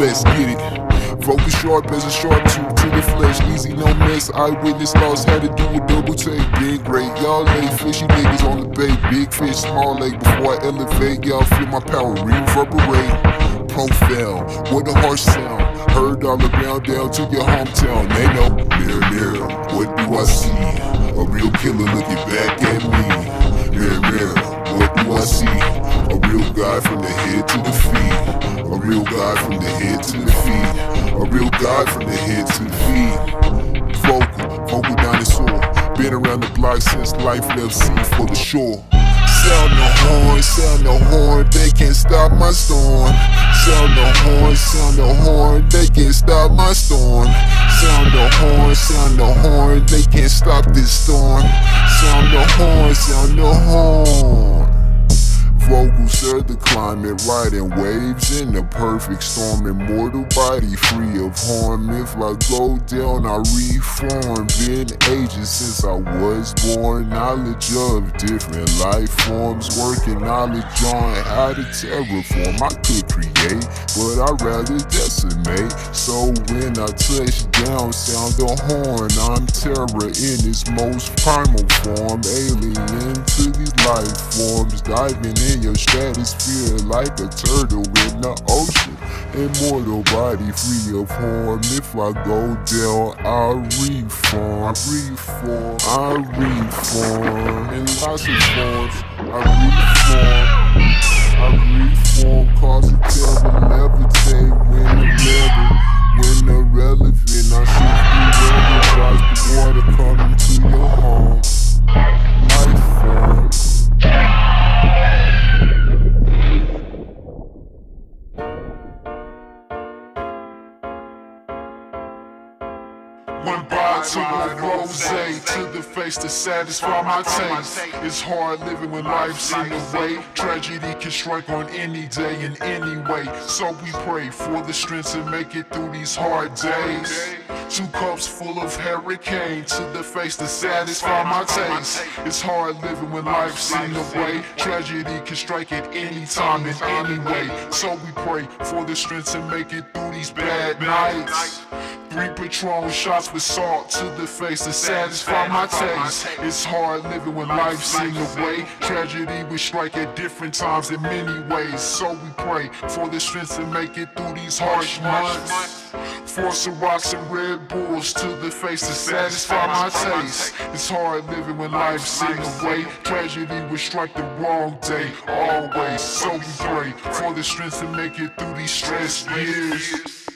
Let's get it. Focus sharp as a sharp tooth to the flesh. Easy, no mess. Eyewitness loss, had to do a double take. Been great, y'all lay fishy niggas on the bay. Big fish, small lake. Before I elevate, y'all feel my power reverberate. Profound, what a harsh sound. Heard all around down to your hometown. They know, mirror, mirror, what do I see? A real killer looking back at me. Mirror, mirror, what do I see? A real guy from the head to the feet. A real guy from the head to the feet. A real guy from the head to the feet. Vocal, vocal dinosaur. Been around the block since life left sea for the shore. Sound the horn, they can't stop my storm. Sound the horn, they can't stop my storm. Sound the horn, they can't stop this storm. Sound the horn. Vocals of the climate, riding waves in the perfect storm. Immortal body free of harm. If I go down, I reform. Been ages since I was born. Knowledge of different life forms. Working knowledge on how to terraform. I could create, but I'd rather decimate. So when I touch down, sound the horn. I'm terror in its most primal form. Alien to these life forms. Diving in your stratosphere like a turtle in the ocean. Immortal body free of harm. If I go down, I reform. I reform. In lots of forms, I reform. Cause a terror levitate when irrelevant. I should be relevant. Watch the water coming to your home. One bite to the rosé, to the face to satisfy my taste. It's hard living when life's in the way. Tragedy can strike on any day in any way. So we pray for the strength to make it through these hard days. 2 cups full of hurricane, to the face to satisfy my taste. It's hard living when life's in the way. Tragedy can strike at any time in any way. So we pray for the strength to make it through these bad nights. 3 Patron shots with salt to the face to satisfy my taste. It's hard living when life's in the way. Tragedy will strike at different times in many ways. So we pray for the strength to make it through these harsh months. 4 Syrahs and Red Bulls to the face to satisfy my taste. It's hard living when life's in the way. Tragedy will strike the wrong day always. So we pray for the strength to make it through these stress years.